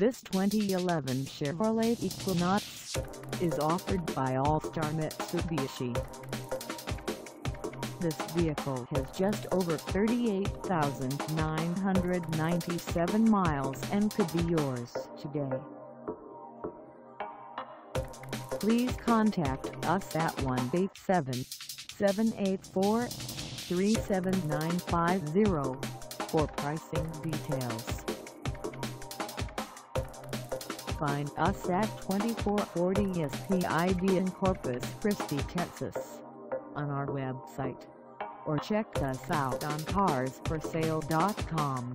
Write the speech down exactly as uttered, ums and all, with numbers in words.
This twenty eleven Chevrolet Equinox is offered by All Star Mitsubishi. This vehicle has just over thirty-eight thousand nine hundred ninety-seven miles and could be yours today. Please contact us at one eight seven, seven eight four, three seven nine five zero for pricing details. Find us at twenty-four forty S P I D in Corpus Christi, Texas, on our website, or check us out on cars for sale dot com.